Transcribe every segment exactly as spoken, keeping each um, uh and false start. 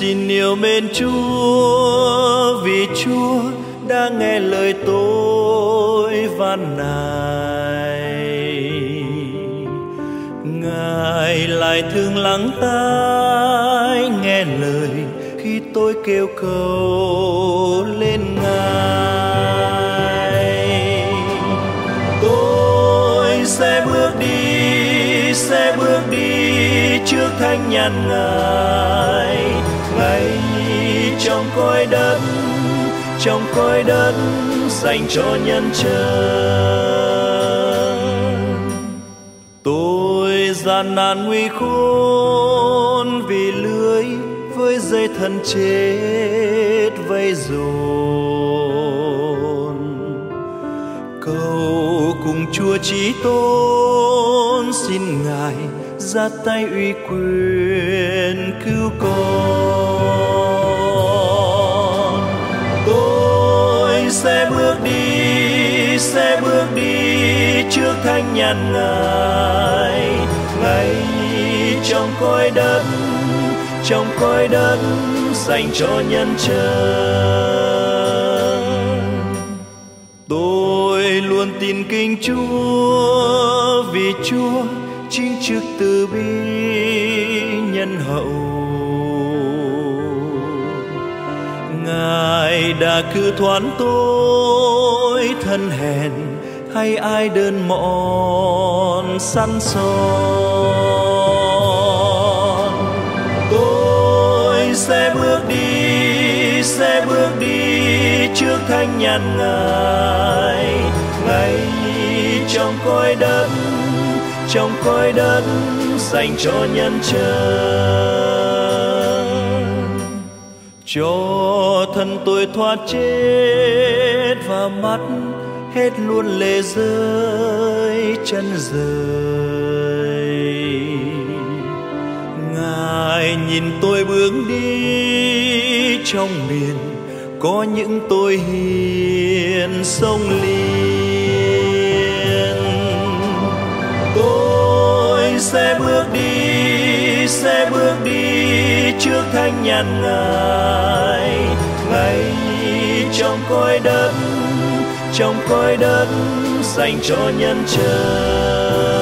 xin yêu mến Chúa, vì Chúa đã nghe lời tôi van nài. Ngài lại thương lắng tai, nghe lời khi tôi kêu cầu lên Ngài. Tôi sẽ bước đi, sẽ bước đi trước thánh nhàn Ngài, ngay trong cõi đất, trong cõi đất dành cho nhân chân. Tôi gian nan nguy khốn vì lưới với dây thân chết vây dồn. Cầu cùng Chúa Chí Tôn xin Ngài ra tay uy quyền cứu con. Tôi sẽ bước đi, sẽ bước đi trước thánh nhàn Ngài, ngay trong cõi đất, trong cõi đất dành cho nhân chân. Tôi luôn tin kính Chúa, vì Chúa chính trước từ bi nhân hậu. Ngài đã cứu thoát tôi thân hèn hay ai đơn mọn săn son. Tôi sẽ bước đi, sẽ bước đi trước thánh nhàn Ngài, ngay trong cõi đất, trong cõi đất dành cho nhân chân. Cho thân tôi thoát chết và mắt hết luôn lệ rơi chân rời. Ngài nhìn tôi bước đi, trong miền có những tôi hiền sông liền. Sẽ bước đi, sẽ bước đi trước thánh nhàn Ngài, ngay trong cõi đất, trong cõi đất dành cho nhân chân.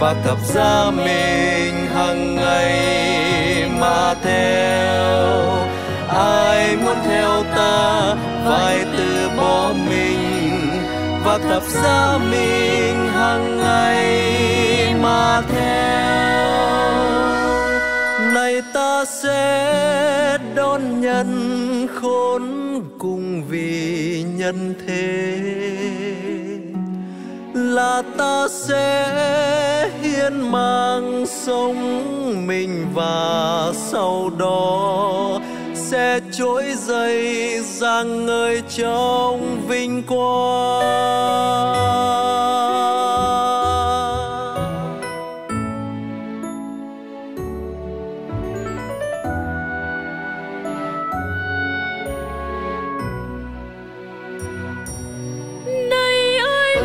Vác thập giá mình hằng ngày mà theo. Ai muốn theo ta phải từ bỏ mình, vác thập giá mình hằng ngày mà theo. Này ta sẽ đón nhận khốn cùng vì nhân thế, là ta sẽ hiến mang sống mình và sau đó sẽ trỗi dậy rạng ngời trong vinh quang. Này ai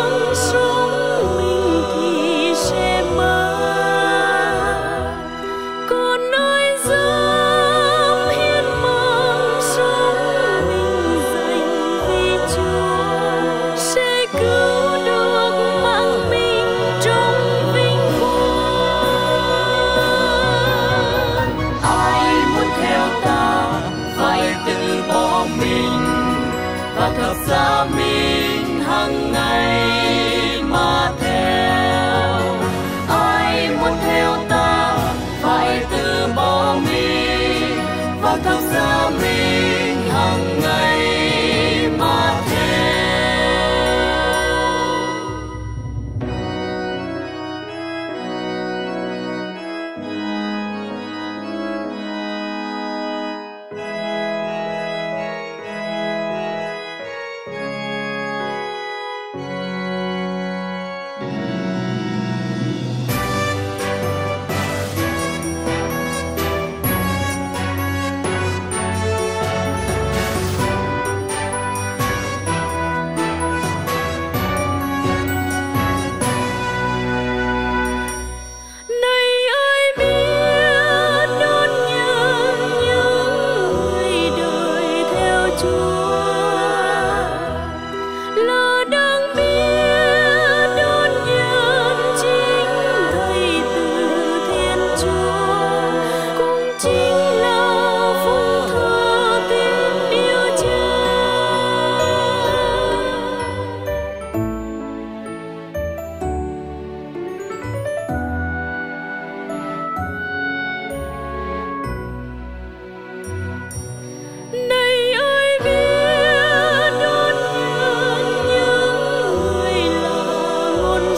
Hãy subscribe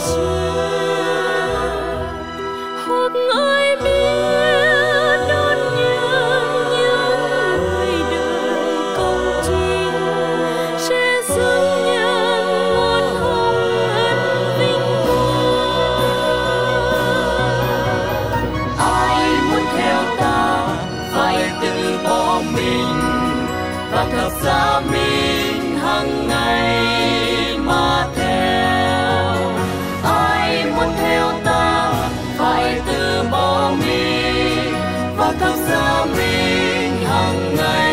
Hãy subscribe cho kênh Ghiền Mì Gõ để không bỏ lỡ những video hấp dẫn.